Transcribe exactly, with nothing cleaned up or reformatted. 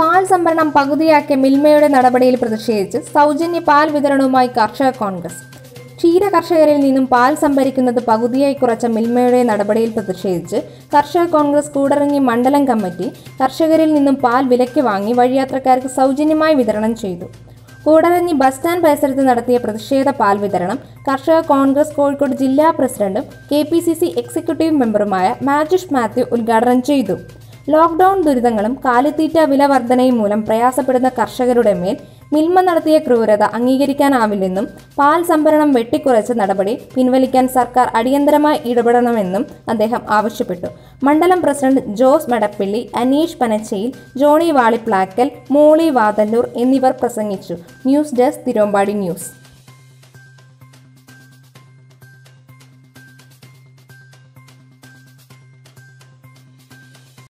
പാൽ സംഭരണം പകുതിയാക്കിയ മിൽമയുടെ നടപടിയിൽ പ്രതിഷേധിച്ച് സൗജന്യ പാൽ വിതരണവുമായി കർഷക കോൺഗ്രസ്. ക്ഷീര കർഷകരിൽ നിന്നും പാൽ സംഭരിക്കുന്നത് പകുതിയായി കുറച്ച മിൽമയുടെ നടപടിയിൽ പ്രതിഷേധിച്ച് കർഷക കോൺഗ്രസ് കൂടരഞ്ഞി മണ്ഡലം കമ്മിറ്റി കർഷകരിൽ നിന്നും പാൽ വിലയ്ക്ക് വാങ്ങി വഴിയാത്രക്കാർക്ക് സൗജന്യമായി വിതരണം ചെയ്തു. കൂടരഞ്ഞി ബസ് സ്റ്റാൻഡ് പരിസരത്ത് നടത്തിയ പ്രതിഷേധ പാൽ വിതരണം കർഷക കോൺഗ്രസ് കോഴിക്കോട് ജില്ലാ പ്രസിഡന്റും K P C C executive മെമ്പറുമായ മാജുഷ് മാത്യു ഉദ്ഘാടനം ചെയ്തു. ലോക്ക്ഡൌൺ ദുരിതങ്ങളും കാലിത്തീറ്റ വില വർധനയും മൂലം പ്രയാസപ്പെടുന്ന കർഷകരുടെ മേൽ മിൽമ നടത്തിയ ക്രൂരത അംഗീകരിക്കാനാവില്ലെന്നും പാൽ സംഭരണം വെട്ടിക്കുറച്ച നടപടി പിൻവലിക്കാൻ സർക്കാർ അടിയന്തരമായി ഇടപെടണമെന്നും അദ്ദേഹം ആവശ്യപ്പെട്ടു. മണ്ഡലം പ്രസിഡന്റ് ജോസ് മടപ്പള്ളി, അനീഷ് പനച്ചയിൽ, ജോണി വാളിപ്ലാക്കൽ, മോളി വാതല്ലൂർ എന്നിവർ പ്രസംഗിച്ചു. News desk Thiruvambady news.